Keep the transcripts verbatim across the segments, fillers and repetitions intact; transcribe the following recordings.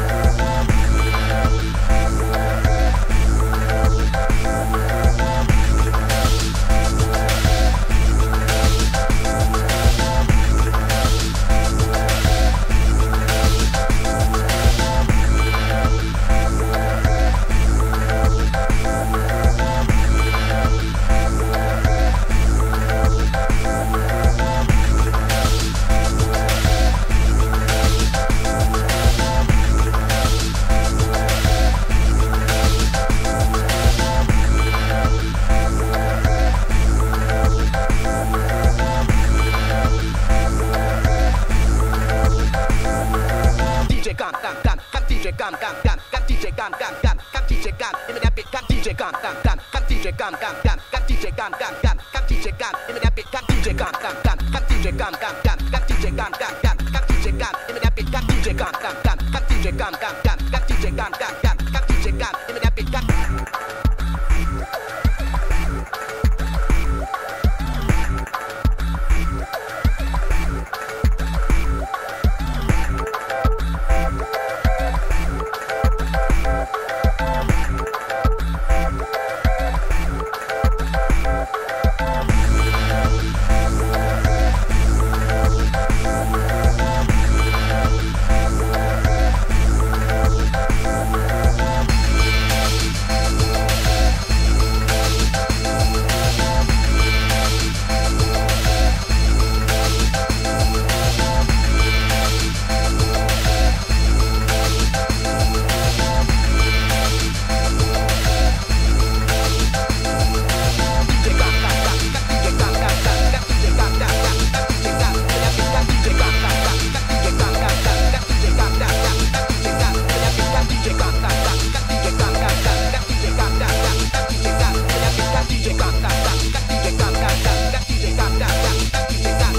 J can can can can D J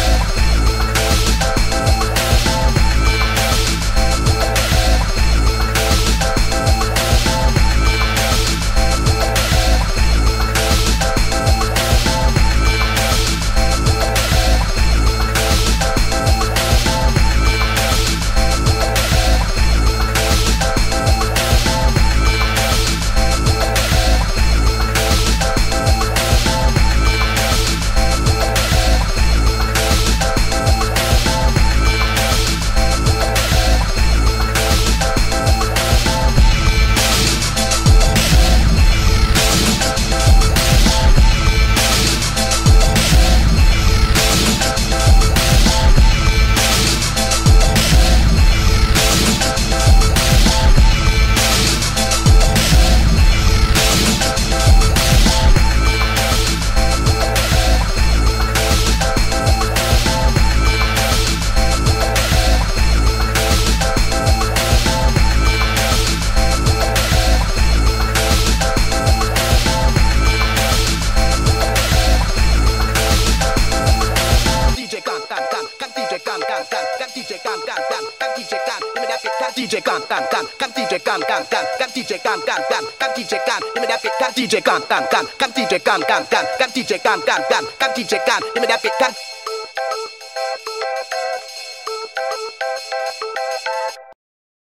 can can D J can.